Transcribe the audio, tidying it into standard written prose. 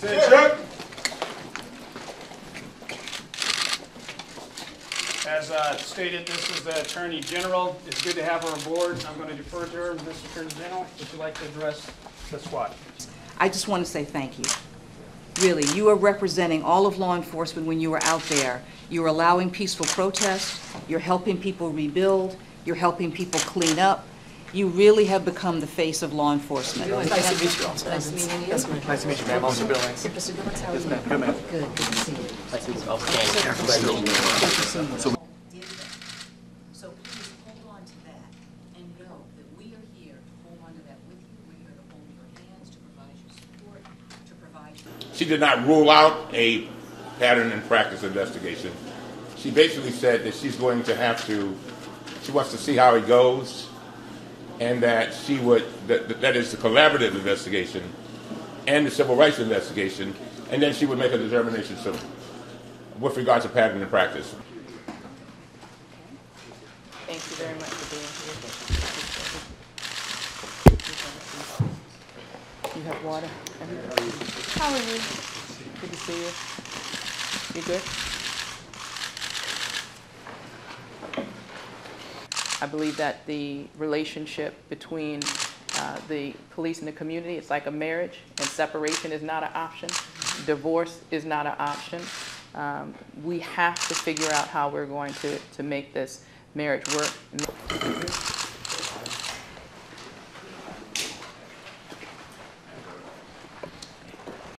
Say Chuck. As stated, this is the Attorney General. It's good to have her aboard. I'm going to defer to her. Mr. Attorney General, would you like to address the squad? I just want to say thank you. Really, you are representing all of law enforcement when you are out there. You're allowing peaceful protests. You're helping people rebuild. You're helping people clean up. You really have become the face of law enforcement. Nice to meet you. Nice meeting you. Nice to meet you, ma'am. Officer Billings. Mr. Billings, how are you? Yes, ma'am. Good, ma'am. Good. Good to see you. Nice to meet you. Okay. So please hold on to that and know that we are here to hold on to that with you. We're here to hold your hands, to provide you support, to provide you. She did not rule out a pattern and practice investigation. She basically said that she's going to have to, she wants to see how it goes. And that she would, that is the collaborative investigation and the civil rights investigation, and then she would make a determination soon with regard to pattern and practice. Thank you very much for being here. You have water? How are you? Good to see you. You good? I believe that the relationship between the police and the community is like a marriage, and separation is not an option. Divorce is not an option. We have to figure out how we're going to make this marriage work.